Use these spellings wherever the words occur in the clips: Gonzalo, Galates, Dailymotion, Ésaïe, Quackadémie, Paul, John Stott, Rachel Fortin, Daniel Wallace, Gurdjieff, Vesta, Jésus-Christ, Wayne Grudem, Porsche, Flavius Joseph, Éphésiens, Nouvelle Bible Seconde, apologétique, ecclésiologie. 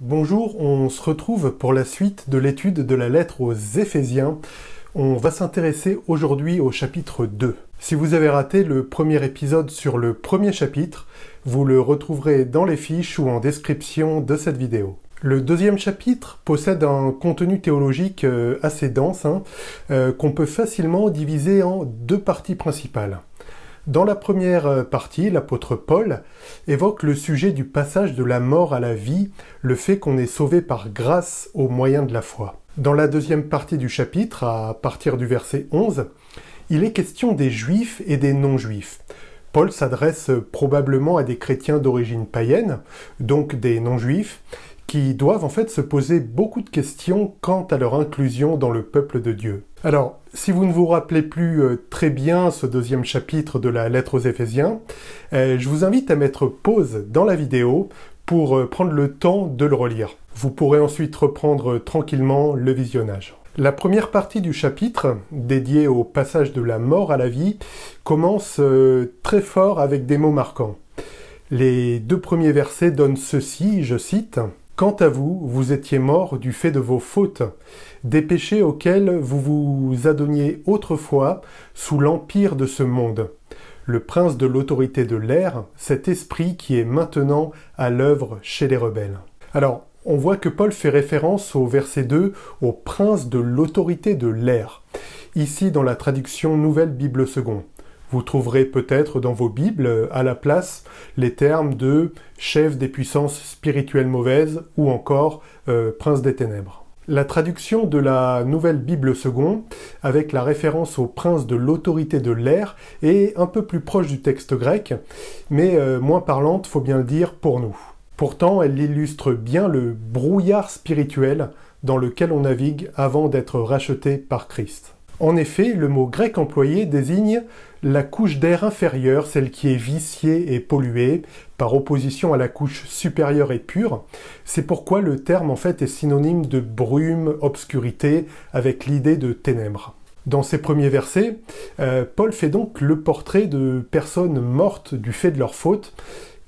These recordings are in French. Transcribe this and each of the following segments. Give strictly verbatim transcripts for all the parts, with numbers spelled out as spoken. Bonjour, on se retrouve pour la suite de l'étude de la lettre aux Éphésiens. On va s'intéresser aujourd'hui au chapitre deux. Si vous avez raté le premier épisode sur le premier chapitre, vous le retrouverez dans les fiches ou en description de cette vidéo. Le deuxième chapitre possède un contenu théologique assez dense, hein, euh, qu'on peut facilement diviser en deux parties principales. Dans la première partie, l'apôtre Paul évoque le sujet du passage de la mort à la vie, le fait qu'on est sauvé par grâce au moyen de la foi. Dans la deuxième partie du chapitre, à partir du verset onze, il est question des juifs et des non-juifs. Paul s'adresse probablement à des chrétiens d'origine païenne, donc des non-juifs, qui doivent en fait se poser beaucoup de questions quant à leur inclusion dans le peuple de Dieu. Alors, si vous ne vous rappelez plus euh, très bien ce deuxième chapitre de la lettre aux Éphésiens, euh, je vous invite à mettre pause dans la vidéo pour euh, prendre le temps de le relire. Vous pourrez ensuite reprendre euh, tranquillement le visionnage. La première partie du chapitre, dédiée au passage de la mort à la vie, commence euh, très fort avec des mots marquants. Les deux premiers versets donnent ceci, je cite, « Quant à vous, vous étiez morts du fait de vos fautes, des péchés auxquels vous vous adonniez autrefois sous l'empire de ce monde. Le prince de l'autorité de l'air, cet esprit qui est maintenant à l'œuvre chez les rebelles. » Alors, on voit que Paul fait référence au verset deux, au prince de l'autorité de l'air, ici dans la traduction Nouvelle Bible Seconde. Vous trouverez peut-être dans vos Bibles, à la place, les termes de « chef des puissances spirituelles mauvaises » ou encore euh, « prince des ténèbres ». La traduction de la Nouvelle Bible Seconde, avec la référence au prince de l'autorité de l'air, est un peu plus proche du texte grec, mais euh, moins parlante, faut bien le dire, pour nous. Pourtant, elle illustre bien le brouillard spirituel dans lequel on navigue avant d'être racheté par Christ. En effet, le mot grec employé désigne la couche d'air inférieure, celle qui est viciée et polluée, par opposition à la couche supérieure et pure. C'est pourquoi le terme en fait est synonyme de brume, obscurité, avec l'idée de ténèbres. Dans ces premiers versets, euh, Paul fait donc le portrait de personnes mortes du fait de leur faute,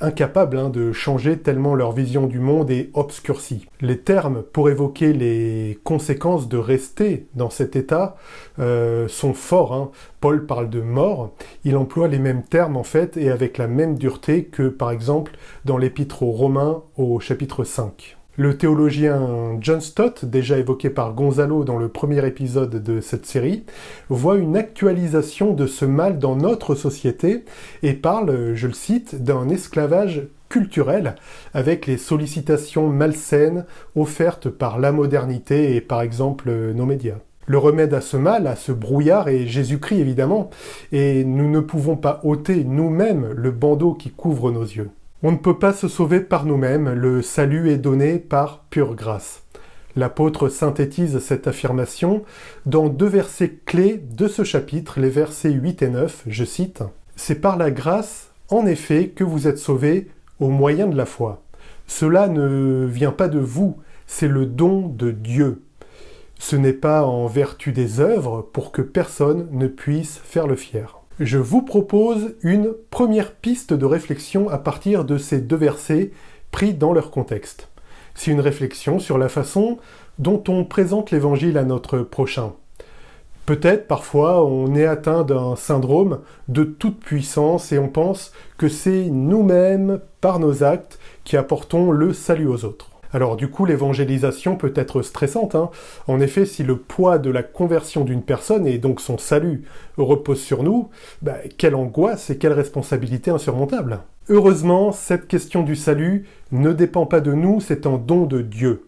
incapables hein, de changer tellement leur vision du monde est obscurcie. Les termes pour évoquer les conséquences de rester dans cet état euh, sont forts. Hein. Paul parle de mort, il emploie les mêmes termes en fait et avec la même dureté que par exemple dans l'épître aux Romains au chapitre cinq. Le théologien John Stott, déjà évoqué par Gonzalo dans le premier épisode de cette série, voit une actualisation de ce mal dans notre société et parle, je le cite, d'un esclavage culturel avec les sollicitations malsaines offertes par la modernité et par exemple nos médias. Le remède à ce mal, à ce brouillard, est Jésus-Christ évidemment, et nous ne pouvons pas ôter nous-mêmes le bandeau qui couvre nos yeux. On ne peut pas se sauver par nous-mêmes, le salut est donné par pure grâce. L'apôtre synthétise cette affirmation dans deux versets clés de ce chapitre, les versets huit et neuf, je cite « C'est par la grâce, en effet, que vous êtes sauvés au moyen de la foi. Cela ne vient pas de vous, c'est le don de Dieu. Ce n'est pas en vertu des œuvres pour que personne ne puisse faire le fier. » Je vous propose une première piste de réflexion à partir de ces deux versets pris dans leur contexte. C'est une réflexion sur la façon dont on présente l'évangile à notre prochain. Peut-être parfois on est atteint d'un syndrome de toute puissance et on pense que c'est nous-mêmes, par nos actes, qui apportons le salut aux autres. Alors du coup, l'évangélisation peut être stressante. Hein. En effet, si le poids de la conversion d'une personne, et donc son salut, repose sur nous, bah, quelle angoisse et quelle responsabilité insurmontable. Heureusement, cette question du salut ne dépend pas de nous, c'est un don de Dieu.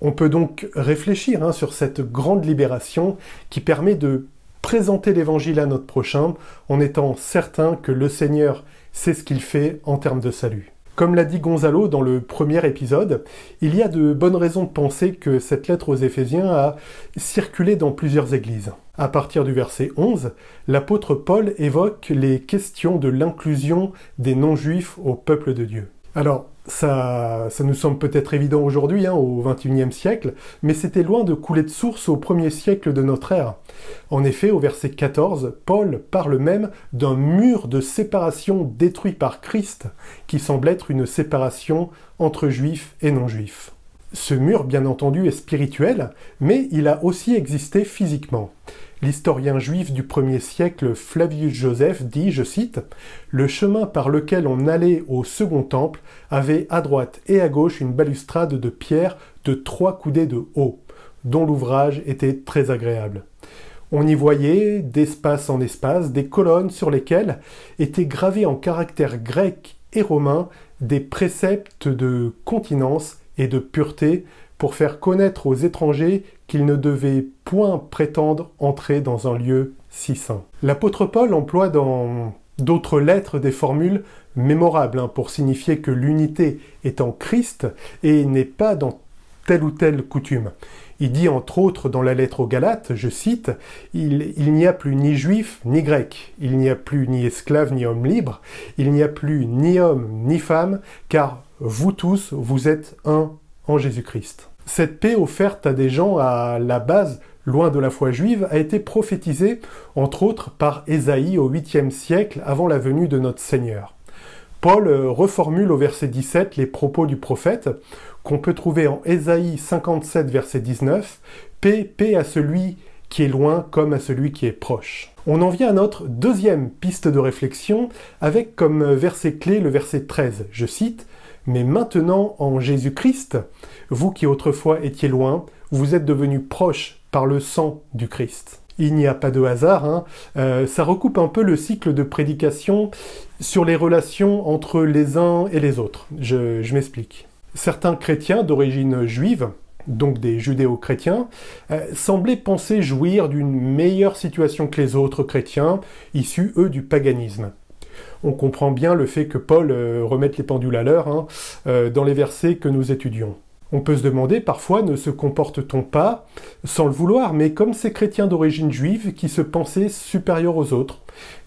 On peut donc réfléchir hein, sur cette grande libération qui permet de présenter l'évangile à notre prochain en étant certain que le Seigneur sait ce qu'il fait en termes de salut. Comme l'a dit Gonzalo dans le premier épisode, il y a de bonnes raisons de penser que cette lettre aux Éphésiens a circulé dans plusieurs églises. À partir du verset onze, l'apôtre Paul évoque les questions de l'inclusion des non-juifs au peuple de Dieu. Alors, Ça, ça nous semble peut-être évident aujourd'hui, hein, au vingt et unième siècle, mais c'était loin de couler de source au premier siècle de notre ère. En effet, au verset quatorze, Paul parle même d'un mur de séparation détruit par Christ, qui semble être une séparation entre juifs et non-juifs. Ce mur, bien entendu, est spirituel, mais il a aussi existé physiquement. L'historien juif du premier siècle, Flavius Joseph, dit, je cite, « Le chemin par lequel on allait au second temple avait à droite et à gauche une balustrade de pierre de trois coudées de haut, dont l'ouvrage était très agréable. On y voyait, d'espace en espace, des colonnes sur lesquelles étaient gravés en caractères grecs et romains des préceptes de continence et de pureté, pour faire connaître aux étrangers qu'ils ne devaient point prétendre entrer dans un lieu si saint. » L'apôtre Paul emploie dans d'autres lettres des formules mémorables hein, pour signifier que l'unité est en Christ et n'est pas dans telle ou telle coutume. Il dit entre autres dans la lettre aux Galates, je cite, « Il, il n'y a plus ni juif ni grec, il n'y a plus ni esclave ni homme libre, il n'y a plus ni homme ni femme, car vous tous, vous êtes un en Jésus-Christ. » Cette paix offerte à des gens à la base, loin de la foi juive, a été prophétisée, entre autres, par Ésaïe au huitième siècle avant la venue de notre Seigneur. Paul reformule au verset dix-sept les propos du prophète, qu'on peut trouver en Ésaïe cinquante-sept, verset dix-neuf, « Paix, paix à celui qui est loin comme à celui qui est proche. » On en vient à notre deuxième piste de réflexion, avec comme verset clé le verset treize, je cite, « Mais maintenant, en Jésus-Christ, vous qui autrefois étiez loin, vous êtes devenus proches par le sang du Christ. » Il n'y a pas de hasard, hein. euh, ça recoupe un peu le cycle de prédication sur les relations entre les uns et les autres. Je, je m'explique. Certains chrétiens d'origine juive, donc des judéo-chrétiens, euh, semblaient penser jouir d'une meilleure situation que les autres chrétiens, issus eux du paganisme. On comprend bien le fait que Paul euh, remette les pendules à l'heure hein, euh, dans les versets que nous étudions. On peut se demander parfois ne se comporte-t-on pas, sans le vouloir, mais comme ces chrétiens d'origine juive qui se pensaient supérieurs aux autres.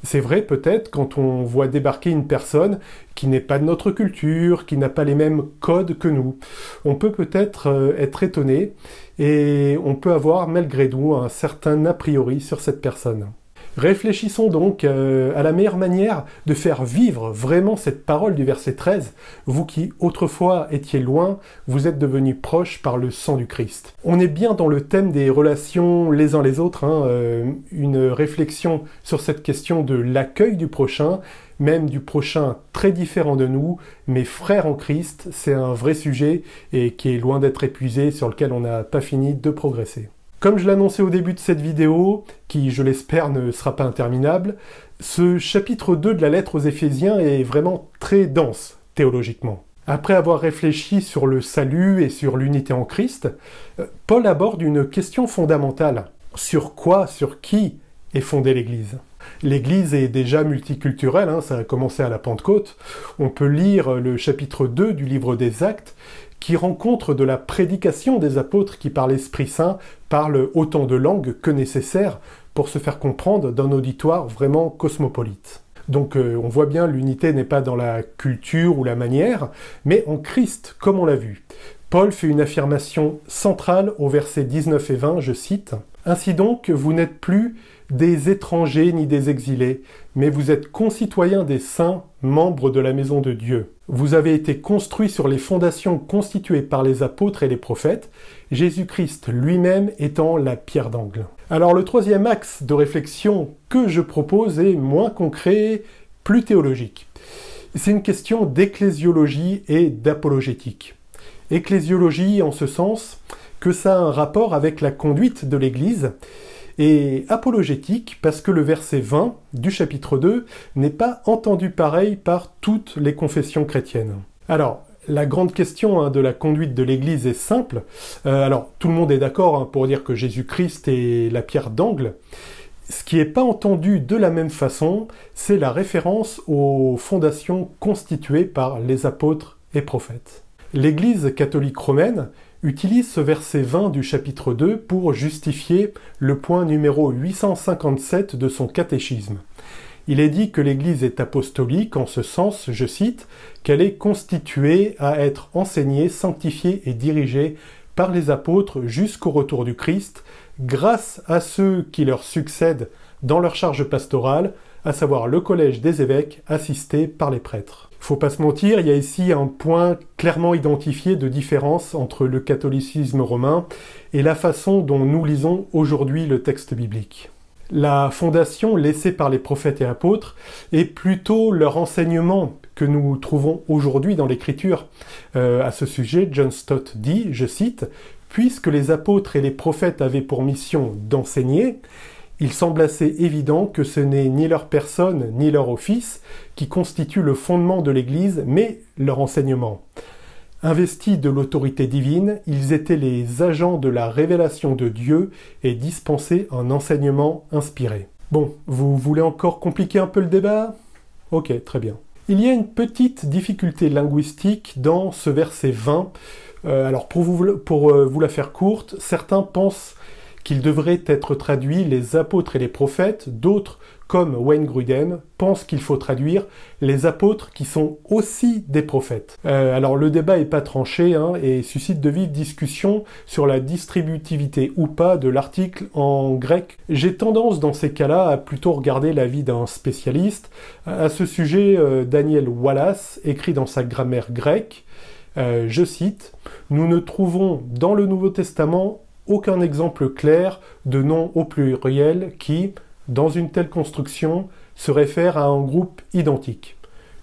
C'est vrai peut-être quand on voit débarquer une personne qui n'est pas de notre culture, qui n'a pas les mêmes codes que nous. On peut peut-être euh, être étonné et on peut avoir malgré nous un certain a priori sur cette personne. Réfléchissons donc euh, à la meilleure manière de faire vivre vraiment cette parole du verset treize. Vous qui autrefois étiez loin, vous êtes devenus proches par le sang du Christ. On est bien dans le thème des relations les uns les autres, hein, euh, une réflexion sur cette question de l'accueil du prochain, même du prochain très différent de nous, mais frère en Christ, c'est un vrai sujet et qui est loin d'être épuisé, sur lequel on n'a pas fini de progresser. Comme je l'annonçais au début de cette vidéo, qui je l'espère ne sera pas interminable, ce chapitre deux de la lettre aux Éphésiens est vraiment très dense théologiquement. Après avoir réfléchi sur le salut et sur l'unité en Christ, Paul aborde une question fondamentale. Sur quoi, sur qui est fondée l'Église ? L'Église est déjà multiculturelle, hein, ça a commencé à la Pentecôte. On peut lire le chapitre deux du livre des Actes, qui rencontre de la prédication des apôtres qui, par l'Esprit Saint, parlent autant de langues que nécessaire pour se faire comprendre d'un auditoire vraiment cosmopolite. Donc euh, on voit bien, l'unité n'est pas dans la culture ou la manière, mais en Christ, comme on l'a vu. Paul fait une affirmation centrale au verset dix-neuf et vingt, je cite, « Ainsi donc, vous n'êtes plus des étrangers ni des exilés, mais vous êtes concitoyens des saints, membres de la maison de Dieu. Vous avez été construits sur les fondations constituées par les apôtres et les prophètes, Jésus-Christ lui-même étant la pierre d'angle. » Alors le troisième axe de réflexion que je propose est moins concret, plus théologique. C'est une question d'ecclésiologie et d'apologétique. Ecclésiologie en ce sens que ça a un rapport avec la conduite de l'Église, et apologétique parce que le verset vingt du chapitre deux n'est pas entendu pareil par toutes les confessions chrétiennes. Alors, la grande question hein, de la conduite de l'Église est simple. Euh, alors, tout le monde est d'accord hein, pour dire que Jésus-Christ est la pierre d'angle. Ce qui n'est pas entendu de la même façon, c'est la référence aux fondations constituées par les apôtres et prophètes. L'Église catholique romaine utilise ce verset vingt du chapitre deux pour justifier le point numéro huit cent cinquante-sept de son catéchisme. il est dit que l'Église est apostolique en ce sens, je cite, qu'elle est constituée à être enseignée, sanctifiée et dirigée par les apôtres jusqu'au retour du Christ, grâce à ceux qui leur succèdent dans leur charge pastorale, à savoir le collège des évêques assisté par les prêtres. Faut pas se mentir, il y a ici un point clairement identifié de différence entre le catholicisme romain et la façon dont nous lisons aujourd'hui le texte biblique. La fondation laissée par les prophètes et apôtres est plutôt leur enseignement que nous trouvons aujourd'hui dans l'Écriture. Euh, à ce sujet, John Stott dit, je cite, « Puisque les apôtres et les prophètes avaient pour mission d'enseigner, il semble assez évident que ce n'est ni leur personne ni leur office qui constituent le fondement de l'Église, mais leur enseignement. Investis de l'autorité divine, ils étaient les agents de la révélation de Dieu et dispensaient un enseignement inspiré. » Bon, vous voulez encore compliquer un peu le débat? Ok, très bien. Il y a une petite difficulté linguistique dans ce verset vingt. Euh, alors pour vous, pour euh, vous la faire courte, certains pensent qu'il devrait être traduit « les apôtres et les prophètes », d'autres, comme Wayne Grudem, pensent qu'il faut traduire « les apôtres qui sont aussi des prophètes euh, ». Alors le débat n'est pas tranché hein, et suscite de vives discussions sur la distributivité ou pas de l'article en grec. J'ai tendance dans ces cas-là à plutôt regarder l'avis d'un spécialiste. À ce sujet, euh, Daniel Wallace écrit dans sa grammaire grecque, euh, je cite, « Nous ne trouvons dans le Nouveau Testament aucun exemple clair de nom au pluriel qui, dans une telle construction, se réfère à un groupe identique.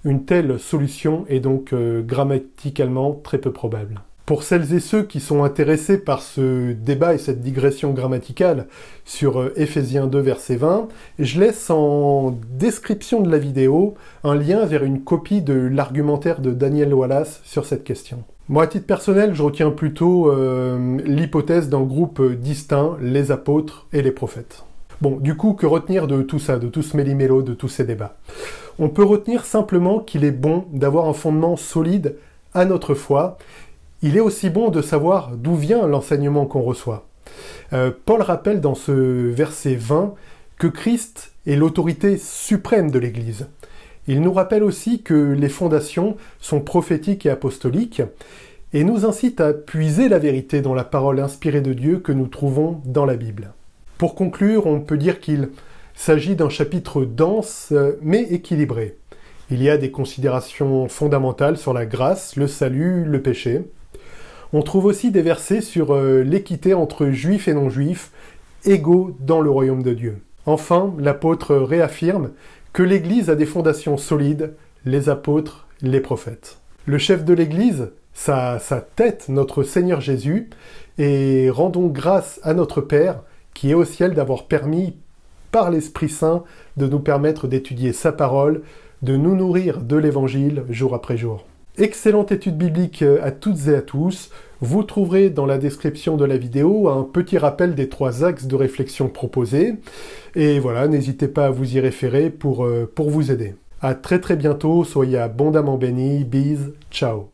Une telle solution est donc euh, grammaticalement très peu probable. » Pour celles et ceux qui sont intéressés par ce débat et cette digression grammaticale sur euh, Éphésiens deux, verset vingt, je laisse en description de la vidéo un lien vers une copie de l'argumentaire de Daniel Wallace sur cette question. Moi, à titre personnel, je retiens plutôt euh, l'hypothèse d'un groupe distinct, les apôtres et les prophètes. Bon, du coup, que retenir de tout ça, de tout ce méli-mélo, de tous ces débats? On peut retenir simplement qu'il est bon d'avoir un fondement solide à notre foi. Il est aussi bon de savoir d'où vient l'enseignement qu'on reçoit. Euh, Paul rappelle dans ce verset vingt que Christ est l'autorité suprême de l'Église. Il nous rappelle aussi que les fondations sont prophétiques et apostoliques et nous incite à puiser la vérité dans la parole inspirée de Dieu que nous trouvons dans la Bible. Pour conclure, on peut dire qu'il s'agit d'un chapitre dense mais équilibré. Il y a des considérations fondamentales sur la grâce, le salut, le péché. On trouve aussi des versets sur l'équité entre juifs et non-juifs, égaux dans le royaume de Dieu. Enfin, l'apôtre réaffirme que l'Église a des fondations solides, les apôtres, les prophètes. Le chef de l'Église, sa, sa tête, notre Seigneur Jésus, et rendons grâce à notre Père, qui est au ciel, d'avoir permis, par l'Esprit Saint, de nous permettre d'étudier sa parole, de nous nourrir de l'Évangile jour après jour. Excellente étude biblique à toutes et à tous. Vous trouverez dans la description de la vidéo un petit rappel des trois axes de réflexion proposés. Et voilà, n'hésitez pas à vous y référer pour, euh, pour vous aider. À très très bientôt, soyez abondamment bénis, bise, ciao.